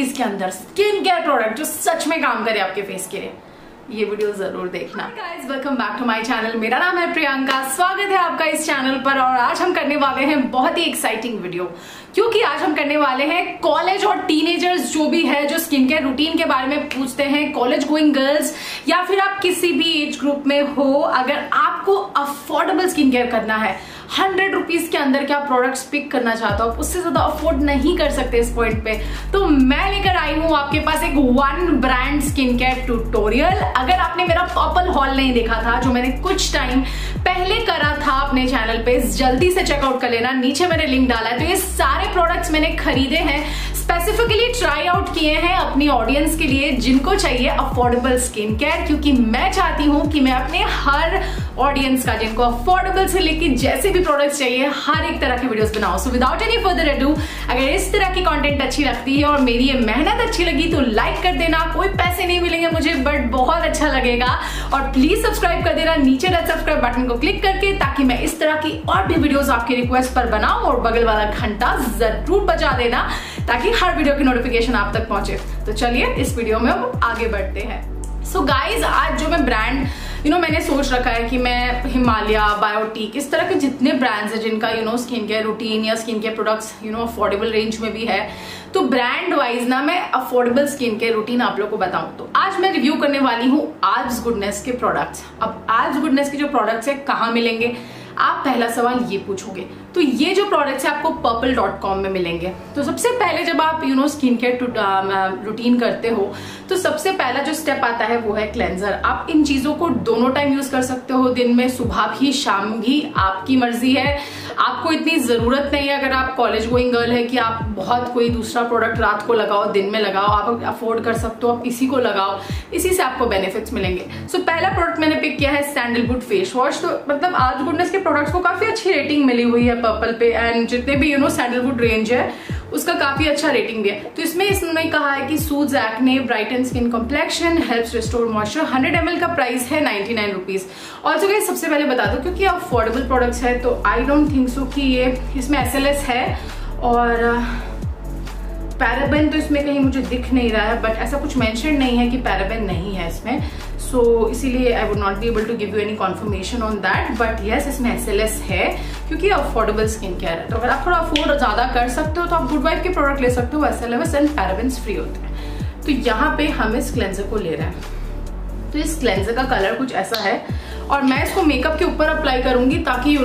40s के अंदर skin care product जो सच में काम करे आपके फेस के लिए, ये वीडियो जरूर देखना। Hi guys, welcome back to my channel. मेरा नाम है प्रियंका, स्वागत है आपका इस चैनल पर। और आज हम करने वाले हैं बहुत ही एक्साइटिंग वीडियो, क्योंकि आज हम करने वाले हैं कॉलेज और टीनेजर्स जो भी है जो स्किन केयर रूटीन के बारे में पूछते हैं, कॉलेज गोइंग गर्ल्स या फिर आप किसी भी एज ग्रुप में हो, अगर आपको अफोर्डेबल स्किन केयर करना है, 100 रुपीज के अंदर क्या प्रोडक्ट्स पिक करना चाहता हूँ, उससे ज्यादा अफोर्ड नहीं कर सकते इस पॉइंट पे, तो मैं लेकर आई हूँ आपके पास एक 1 ब्रांड स्किन केयर ट्यूटोरियल। अगर आपने मेरा पर्पल हॉल नहीं देखा था जो मैंने कुछ टाइम पहले करा था अपने चैनल पे, जल्दी से चेकआउट कर लेना, नीचे मैंने लिंक डाला है। तो ये सारे प्रोडक्ट्स मैंने खरीदे हैं, स्पेसिफिकली ट्राई आउट किए हैं अपनी ऑडियंस के लिए जिनको चाहिए अफोर्डेबल स्किन केयर, क्योंकि मैं चाहती हूं कि मैं अपने हर ऑडियंस का, जिनको अफोर्डेबल से लेके जैसे भी प्रोडक्ट्स चाहिए, हर एक तरह की वीडियोस बनाऊं। So without any further ado, अगर इस तरह की कंटेंट अच्छी लगती है और मेरी ये मेहनत अच्छी लगी तो लाइक कर देना, कोई पैसे नहीं मिलेंगे मुझे बट बहुत अच्छा लगेगा, और प्लीज सब्सक्राइब कर देना नीचे रेड सब्सक्राइब बटन को क्लिक करके, ताकि मैं इस तरह की और भी वीडियोस आपके रिक्वेस्ट पर बनाऊं। और बगल वाला घंटा जरूर बजा देना ताकि हर वीडियो की नोटिफिकेशन आप तक पहुंचे। तो चलिए इस वीडियो में अब आगे बढ़ते हैं। सो गाइज, आज जो मैं ब्रांड मैंने सोच रखा है कि मैं हिमालया बायोटिक इस तरह के जितने ब्रांड्स हैं जिनका स्किन केयर रूटीन या skin care products affordable range में भी है, तो ब्रांड वाइज ना मैं अफोर्डेबल स्किन केयर रूटीन आप लोगों को बताऊं, तो आज मैं रिव्यू करने वाली हूँ आल्प्स गुडनेस के प्रोडक्ट्स। अब आल्प्स गुडनेस के जो प्रोडक्ट्स है कहाँ मिलेंगे, आप पहला सवाल ये पूछोगे, तो ये जो प्रोडक्ट्स है आपको purplle.com में मिलेंगे। तो सबसे पहले जब आप स्किन केयर रूटीन करते हो तो सबसे पहला जो स्टेप आता है वो है क्लेंजर। आप इन चीजों को दोनों टाइम यूज कर सकते हो, दिन में, सुबह भी, शाम भी, आपकी मर्जी है। आपको इतनी जरूरत नहीं है, अगर आप कॉलेज गोइंग गर्ल है, कि आप बहुत कोई दूसरा प्रोडक्ट रात को लगाओ दिन में लगाओ, आप अफोर्ड कर सकते हो, आप इसी को लगाओ, इसी से आपको बेनिफिट्स मिलेंगे। सो पहला प्रोडक्ट मैंने पिक किया है सैंडलवुड फेस वॉश। तो मतलब आल्प्स गुडनेस के प्रोडक्ट्स को काफी अच्छी रेटिंग मिली हुई है पर्पल पे, एंड जितने भी सैंडलवुड रेंज है उसका काफी अच्छा रेटिंग भी है। तो इसमें कहा है कि soothes acne, brighten skin complexion, helps restore moisture. 100 ml का प्राइस है 99 रुपीज। ऑल्सो गाइस, सबसे पहले बता दो क्योंकि अफोर्डेबल प्रोडक्ट्स है तो आई डोंट थिंक सो कि ये इसमें SLS है और पैराबेन तो इसमें कहीं मुझे दिख नहीं रहा है, बट ऐसा कुछ मेंशन नहीं है कि पैराबेन नहीं है इसमें, सो इसीलिए I would not be able to give you any confirmation on that. But yes, इसमें SLS है क्योंकि अफोर्डेबल स्किन केयर है, तो अगर आप थोड़ा अफोर्ड ज़्यादा कर सकते हो तो आप गुड वाइफ के प्रोडक्ट ले सकते हो, SLS एंड पैराबेन फ्री होते हैं। तो यहाँ पे हम इस क्लेंजर को ले रहे हैं, तो इस क्लेंजर का कलर कुछ ऐसा है और मैं इसको मेकअप के ऊपर अप्लाई करूँगी ताकि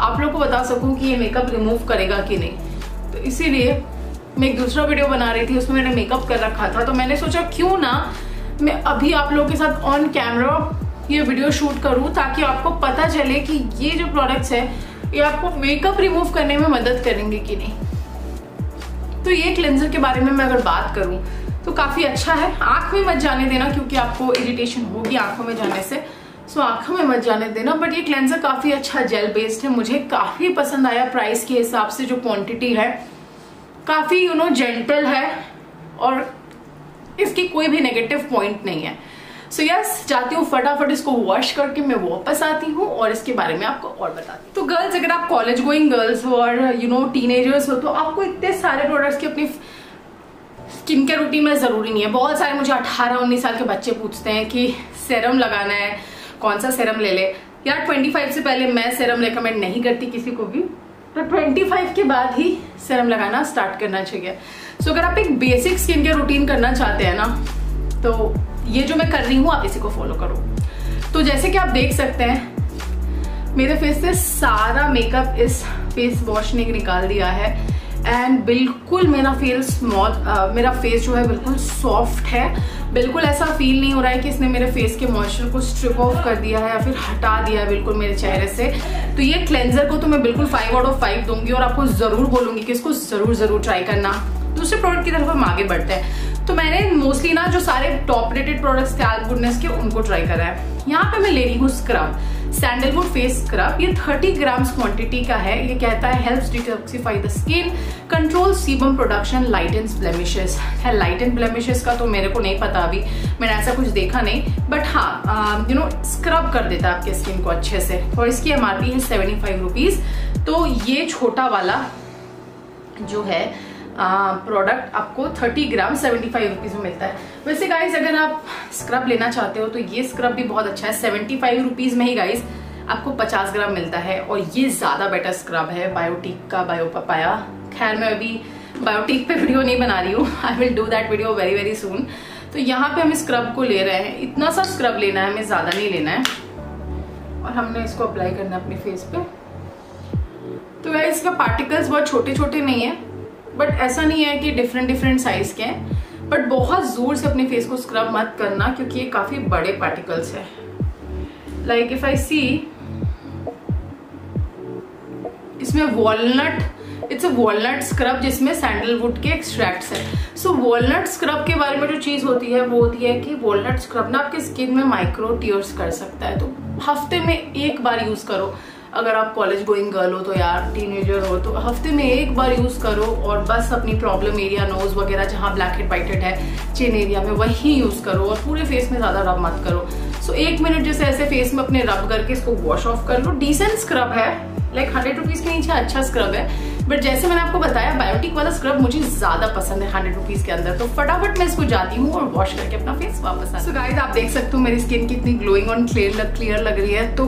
आप लोग को बता सकूँ कि ये मेकअप रिमूव करेगा कि नहीं। तो इसीलिए मैं एक दूसरा वीडियो बना रही थी, उसमें मैंने मेकअप कर रखा था, तो मैंने सोचा क्यों ना मैं अभी आप लोगों के साथ ऑन कैमरा ये वीडियो शूट करूं ताकि आपको पता चले कि ये जो प्रोडक्ट्स है ये आपको मेकअप रिमूव करने में मदद करेंगे कि नहीं। तो ये क्लेंजर के बारे में मैं अगर बात करूं तो काफ़ी अच्छा है। आँख में मत जाने देना क्योंकि आपको इरिटेशन होगी आँखों में जाने से, सो आँखों में मत जाने देना। बट ये क्लेंजर काफ़ी अच्छा जेल बेस्ड है, मुझे काफ़ी पसंद आया। प्राइस के हिसाब से जो क्वान्टिटी है काफ़ी जेंटल है और इसकी कोई भी नेगेटिव पॉइंट नहीं है। सो यस, चाहती हूँ फटाफट इसको वॉश करके मैं वापस आती हूँ और इसके बारे में आपको और बताती हूँ। तो गर्ल्स, अगर आप कॉलेज गोइंग गर्ल्स हो और टीनेजर्स हो तो आपको इतने सारे प्रोडक्ट्स की अपनी स्किन केयर रूटीन में ज़रूरी नहीं है। बहुत सारे मुझे 18-19 साल के बच्चे पूछते हैं कि सेरम लगाना है, कौन सा सेरम ले ले। यार 25 से पहले मैं सेरम रिकमेंड नहीं करती किसी को भी, तो 25 के बाद ही सेरम लगाना स्टार्ट करना चाहिए। सो अगर आप एक बेसिक स्किन केयर रूटीन करना चाहते हैं ना, तो ये जो मैं कर रही हूँ आप इसी को फॉलो करो। तो जैसे कि आप देख सकते हैं मेरे फेस से सारा मेकअप इस फेस वॉश ने निकाल दिया है, एंड बिल्कुल मेरा फेस जो है बिल्कुल सॉफ्ट है, बिल्कुल ऐसा फील नहीं हो रहा है कि इसने मेरे फेस के मॉइस्चर को स्ट्रिप ऑफ कर दिया है या फिर हटा दिया है बिल्कुल मेरे चेहरे से। तो ये क्लेंजर को तो मैं बिल्कुल 5/5 दूंगी और आपको ज़रूर बोलूँगी कि इसको ज़रूर ट्राई करना। दूसरे प्रोडक्ट की तरफ हम आगे बढ़ते हैं। तो मैंने मोस्टली ना जो सारे टॉप रेटेड प्रोडक्ट्स थे आल्प्स गुडनेस के उनको ट्राई करा है। यहाँ पे मैं ले रही हूँ स्क्रब, सैंडलवुड फेस स्क्रब। ये 30 ग्राम्स क्वांटिटी का है। ये कहता है helps detoxify the skin, control sebum production, lightens blemishes. Lighten blemishes का तो मेरे को नहीं पता, अभी मैंने ऐसा कुछ देखा नहीं, बट हाँ स्क्रब कर देता है आपके स्किन को अच्छे से। और इसकी MRP है 75 रुपीज़। तो ये छोटा वाला जो है प्रोडक्ट आपको 30 ग्राम 75 रुपीज़ में मिलता है। वैसे गाइज अगर आप स्क्रब लेना चाहते हो तो ये स्क्रब भी बहुत अच्छा है, 75 रुपीज़ में ही गाइज आपको 50 ग्राम मिलता है और ये ज़्यादा बेटर स्क्रब है बायोटीक का बायोपापाया। खैर मैं अभी बायोटीक पे वीडियो नहीं बना रही हूँ, I will do that video very very soon. तो यहाँ पे हम स्क्रब को ले रहे हैं, इतना सा स्क्रब लेना है हमें, ज़्यादा नहीं लेना है, और हमने इसको अप्लाई करना है अपने फेस पे। तो गाइस इसका पार्टिकल्स बहुत छोटे छोटे नहीं है, बट ऐसा नहीं है कि डिफरेंट डिफरेंट साइज़ के हैं, बट बहुत ज़ोर से अपने फेस को स्क्रब मत करना क्योंकि ये काफ़ी बड़े पार्टिकल्स है। लाइक इफ आई सी इसमें walnut, it's a walnut scrub जिसमें सैंडलवुड के एक्सट्रैक्ट्स हैं। सो वॉलनट स्क्रब के बारे में जो चीज़ होती है वो होती है कि वॉलनट स्क्रब ना आपकी स्किन में माइक्रो टियर्स कर सकता है। तो हफ्ते में एक बार यूज़ करो, अगर आप कॉलेज गोइंग गर्ल हो तो यार टीनेजर हो तो हफ्ते में एक बार यूज़ करो और बस अपनी प्रॉब्लम एरिया, नोज़ वगैरह जहाँ ब्लैक हेड वाइट हेड है, चिन एरिया में वही यूज़ करो और पूरे फेस में ज़्यादा रब मत करो। सो एक मिनट जैसे ऐसे फेस में अपने रब करके इसको वॉश ऑफ कर लो। डिसेंट स्क्रब है, लाइक 100 रुपीज़ के नीचे अच्छा स्क्रब है, बट जैसे मैंने आपको बताया बायोटिक वाला स्क्रब मुझे ज़्यादा पसंद है 100 रुपीज़ के अंदर। तो फटाफट मैं इसको जाती हूँ और वॉश करके अपना फेस वापस आता हूँ। सो गाइस आप देख सकते हो मेरी स्किन कितनी ग्लोइंग और क्लियर लग रही है। तो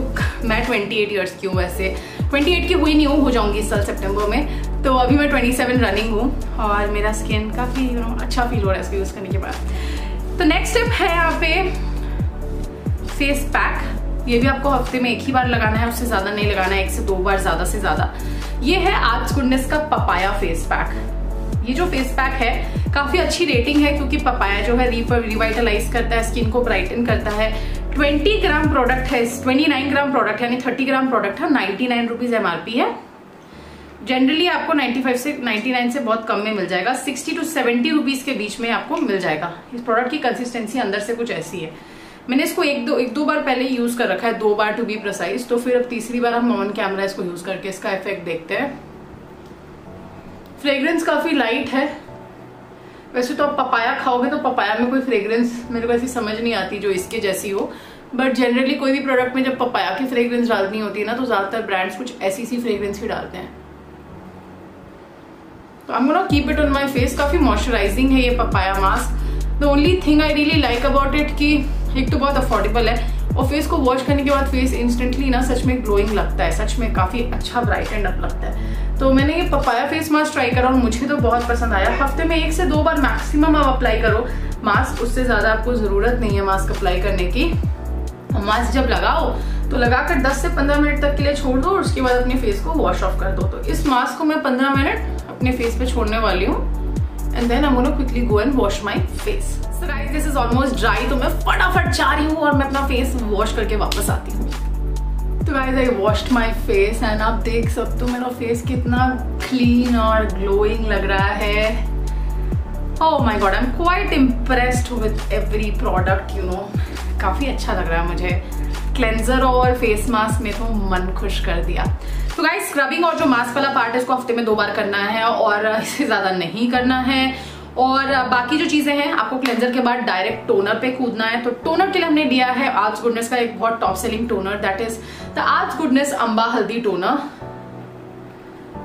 मैं 28 ईयर्स की हूँ, वैसे 28 की हुई नहीं हूँ, हो जाऊँगी इस साल सितंबर में। तो अभी मैं 27 रनिंग हूँ और मेरा स्किन काफ़ी अच्छा फील हो रहा है इसको यूज़ करने के बाद। तो नेक्स्ट स्टेप है यहाँ पे फेस पैक, ये भी आपको हफ्ते में एक ही बार लगाना है, उससे ज़्यादा नहीं लगाना है, 1 से 2 बार ज़्यादा से ज़्यादा। ये है आल्प्स गुडनेस का पपाया फेस पैक। ये जो फेस पैक है काफ़ी अच्छी रेटिंग है क्योंकि पपाया जो है रिवाइटलाइज करता है, स्किन को ब्राइटन करता है। 20 ग्राम प्रोडक्ट है, 29 ग्राम प्रोडक्ट यानी 30 ग्राम प्रोडक्ट है, 99 रुपीज़ MRP है। जनरली आपको 95 से 99 से बहुत कम में मिल जाएगा, 60 टू 70 रुपीज़ के बीच में आपको मिल जाएगा। इस प्रोडक्ट की कंसिस्टेंसी अंदर से कुछ ऐसी है, मैंने इसको एक दो बार पहले यूज़ कर रखा है, 2 बार टू बी प्रिसाइज। तो फिर अब तीसरी बार हम ऑन कैमरा इसको यूज़ करके इसका इफेक्ट देखते हैं। फ्रेग्रेंस काफ़ी लाइट है, वैसे तो आप पपाया खाओगे तो पपाया में कोई फ्रेग्रेंस मेरे को ऐसी समझ नहीं आती जो इसके जैसी हो, बट जनरली कोई भी प्रोडक्ट में जब पपाया की फ्रेग्रेंस डालनी होती है ना तो ज़्यादातर ब्रांड्स कुछ ऐसी सी फ्रेग्रेंस भी डालते हैं। तो I am gonna keep it on my face. काफ़ी मॉइस्चराइजिंग है ये papaya mask. The only thing I really like about it कि एक तो बहुत अफोर्डेबल है और फेस को वॉश करने के बाद फेस इंस्टेंटली ना सच में ग्लोइंग लगता है, सच में काफ़ी अच्छा ब्राइट एंड अप लगता है। तो मैंने ये पपाया फेस मास्क ट्राई करा और मुझे तो बहुत पसंद आया। हफ्ते में 1 से 2 बार मैक्सिमम आप अप्लाई करो मास्क, उससे ज़्यादा आपको ज़रूरत नहीं है मास्क अप्लाई करने की। मास्क जब लगाओ तो लगाकर 10 से 15 मिनट तक के लिए छोड़ दो और उसके बाद अपने फेस को वॉश ऑफ कर दो। तो इस मास्क को मैं 15 मिनट अपने फेस पर छोड़ने वाली हूँ and then I'm gonna quickly go and wash my face. So guys, this is almost dry, तो मैं फटाफट जा रही हूँ और मैं अपना फेस वॉश करके वापस आती हूँ। तो guys I washed my face and आप देख सकते हो मेरा फेस कितना क्लीन और ग्लोइंग लग रहा है। Oh my God, I'm quite impressed with every product, you know. काफ़ी अच्छा लग रहा है मुझे। क्लेंजर और फेस मास्क में तो मन खुश कर दिया। तो गाइस स्क्रबिंग और जो मास्क वाला पार्ट है इसको हफ्ते में 2 बार करना है और इससे ज़्यादा नहीं करना है। और बाकी जो चीज़ें हैं आपको क्लेंजर के बाद डायरेक्ट टोनर पे कूदना है। तो टोनर के लिए हमने दिया है आल्प्स गुडनेस का एक बहुत top selling toner, that is the Alps Goodness Amba Haldi toner.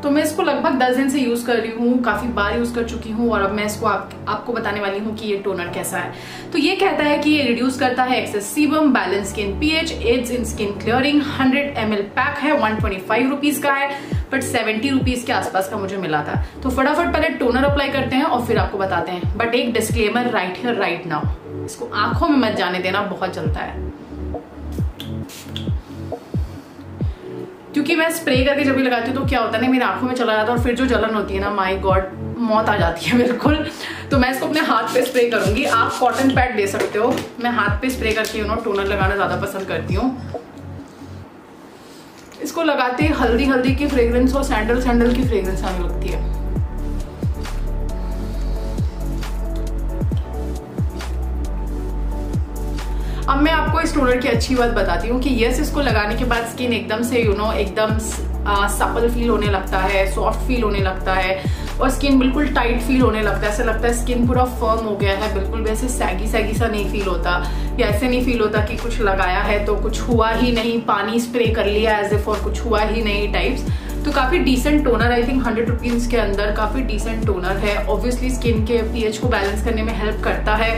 तो मैं इसको लगभग 10 दिन से यूज़ कर रही हूँ, काफ़ी बार यूज़ कर चुकी हूँ और अब मैं इसको आपको बताने वाली हूँ कि ये टोनर कैसा है। तो ये कहता है कि ये रिड्यूस करता है excess sebum, balance skin pH, aids in skin clearing. 100 ml pack है, 125 रुपीज़ का है, बट 70 रुपीज़ के आसपास का मुझे मिला था। तो फटाफट पहले टोनर अप्लाई करते हैं और फिर आपको बताते हैं। बट एक disclaimer right here right now, इसको आंखों में मत जाने देना, बहुत जलता है। क्योंकि मैं स्प्रे करके जब भी लगाती हूँ तो क्या होता है ना मेरी आंखों में चला जाता है और फिर जो जलन होती है ना, माय गॉड, मौत आ जाती है बिल्कुल। तो मैं इसको अपने हाथ पे स्प्रे करूँगी। आप कॉटन पैड दे सकते हो, मैं हाथ पे स्प्रे करके टोनर लगाना ज़्यादा पसंद करती हूँ। इसको लगाते ही हल्दी हल्दी की फ्रेग्रेंस और सैंडल की फ्रेग्रेंस आने लगती है। अब मैं आपको इस टोनर की अच्छी बात बताती हूँ कि यस, इसको लगाने के बाद स्किन एकदम से एकदम सपल फील होने लगता है, सॉफ्ट फील होने लगता है और स्किन बिल्कुल टाइट फील होने लगता है। ऐसा लगता है स्किन पूरा फर्म हो गया है, बिल्कुल वैसे सैगी सा नहीं फील होता या ऐसे नहीं फील होता कि कुछ लगाया है तो कुछ हुआ ही नहीं, पानी स्प्रे कर लिया एज इफ और कुछ हुआ ही नहीं टाइप्स। तो काफ़ी decent toner, I think 100 rupees के अंदर काफ़ी डिसेंट टोनर है। ऑब्वियसली स्किन के पीएच को बैलेंस करने में हेल्प करता है।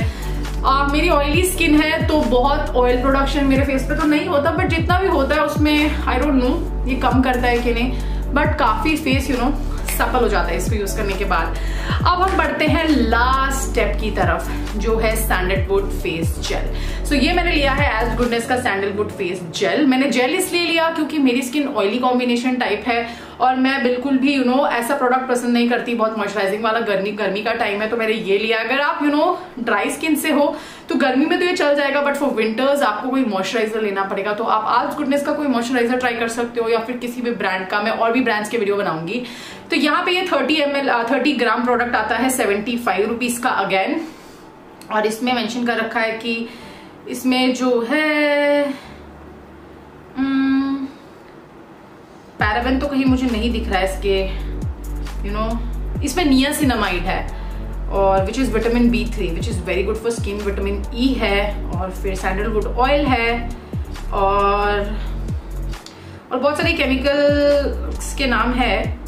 मेरी ऑयली स्किन है तो बहुत ऑयल प्रोडक्शन मेरे फेस पे तो नहीं होता, बट जितना भी होता है उसमें आई डोंट नो ये कम करता है कि नहीं, बट काफ़ी फेस यू नो सफल हो जाता है इसको यूज़ करने के बाद। अब हम बढ़ते हैं लास्ट स्टेप की तरफ जो है सैंडलवुड फेस जेल। सो ये मैंने लिया है एल्प्स गुडनेस का सैंडलवुड फेस जेल। मैंने जेल इसलिए लिया क्योंकि मेरी स्किन ऑयली कॉम्बिनेशन टाइप है और मैं बिल्कुल भी यू नो ऐसा प्रोडक्ट पसंद नहीं करती बहुत मॉइस्चराइजिंग वाला। गर्मी का टाइम है तो मैंने ये लिया। अगर आप यू नो ड्राई स्किन से हो तो गर्मी में तो ये चल जाएगा, बट फॉर विंटर्स आपको कोई मॉइस्चराइजर लेना पड़ेगा। तो आप एल्प्स गुडनेस का कोई मॉइस्चराइजर ट्राई कर सकते हो या फिर किसी भी ब्रांड का। मैं और भी ब्रांड्स के वीडियो बनाऊंगी। तो यहाँ पे ये 30 ग्राम प्रोडक्ट आता है 75 रुपीज का अगेन। और इसमें मेंशन कर रखा है कि इसमें जो है पैराबेन तो कहीं मुझे नहीं दिख रहा है इसके, यू नो इसमें नियासिनामाइड है और which is vitamin B3 which is very good for skin. Vitamin E है और फिर सैंडलवुड ऑयल है और बहुत सारे केमिकल्स के नाम है।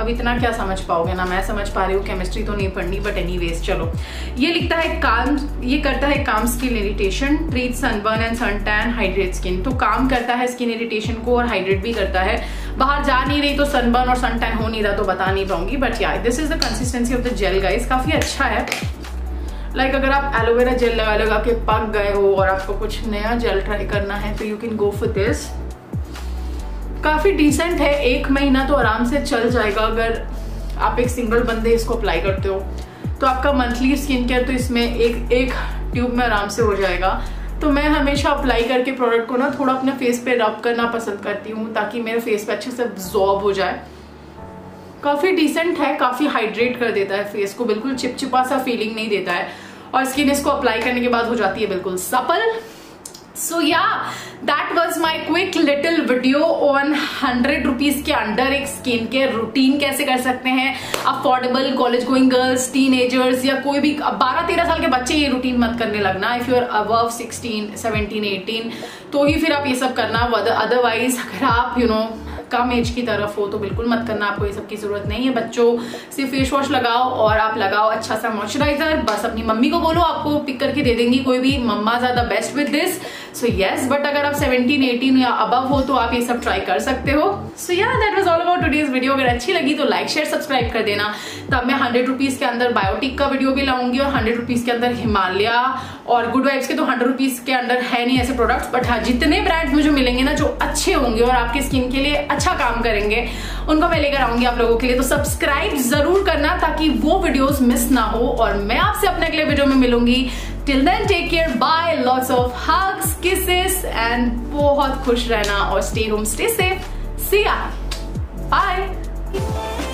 अब इतना क्या समझ पाओगे ना, मैं समझ पा रही हूँ, केमिस्ट्री तो नहीं पढ़नी, बट एनीवेज चलो। ये लिखता है काम, ये करता है काम skin irritation, treat sunburn and sun tan, hydrate skin. तो काम करता है स्किन इरिटेशन को और हाइड्रेट भी करता है। बाहर जा नहीं रही तो सनबर्न और सन टैन हो नहीं रहा तो बता नहीं पाऊंगी, but yeah this is the consistency of the gel guys. काफी अच्छा है। लाइक अगर आप एलोवेरा जेल लगा के पक गए हो और आपको कुछ नया जेल ट्राई करना है तो you can go for this. काफ़ी डिसेंट है, 1 महीना तो आराम से चल जाएगा। अगर आप एक सिंगल बंदे इसको अप्लाई करते हो तो आपका मंथली स्किन केयर तो इसमें एक ट्यूब में आराम से हो जाएगा। तो मैं हमेशा अप्लाई करके प्रोडक्ट को ना थोड़ा अपने फेस पे रब करना पसंद करती हूँ ताकि मेरे फेस पे अच्छे से एब्जॉर्ब हो जाए। काफ़ी डिसेंट है, काफ़ी हाइड्रेट कर देता है फेस को, बिल्कुल चिपचिपा सा फीलिंग नहीं देता है और स्किन इसको अप्लाई करने के बाद हो जाती है बिल्कुल सफल। So yeah that was my quick little video on 100 rupees के अंडर एक स्किन केयर रूटीन कैसे कर सकते हैं affordable. College going girls, teenagers या कोई भी 12-13 साल के बच्चे ये रूटीन मत करने लगना। इफ यू आर अबव 16, 17, 18 तो ही फिर आप ये सब करना। अदरवाइज अगर आप यू नो कम एज की तरफ हो तो बिल्कुल मत करना, आपको ये सब की जरूरत नहीं है। बच्चों से फेस वॉश लगाओ और आप लगाओ अच्छा सा मॉइस्चराइजर। बस अपनी मम्मी को बोलो, आपको पिक करके दे देंगी कोई भी। मम्मा ज्यादा best with this. So yes, but अगर आप 17, 18 या अबव हो तो आप ये सब ट्राई कर सकते हो। So yeah that was all about today's video. अगर अच्छी लगी तो लाइक शेयर सब्सक्राइब कर देना। तब मैं 100 रुपीज के अंदर बायोटिक का वीडियो भी लाऊंगी और 100 रुपीज के अंदर हिमालया और गुड वाइब्स के तो 100 रुपीज के अंदर है नहीं ऐसे प्रोडक्ट्स, बट हाँ जितने ब्रांड्स मुझे मिलेंगे ना जो अच्छे होंगे और आपकी स्किन के लिए अच्छा काम करेंगे उनको मैं लेकर आऊंगी आप लोगों के लिए। तो सब्सक्राइब जरूर करना ताकि वो वीडियोस मिस ना हो और मैं आपसे अपने अगले वीडियो में मिलूंगी। Till then take care, bye, lots of hugs, kisses and बहुत खुश रहना और stay home, stay safe. See ya, bye.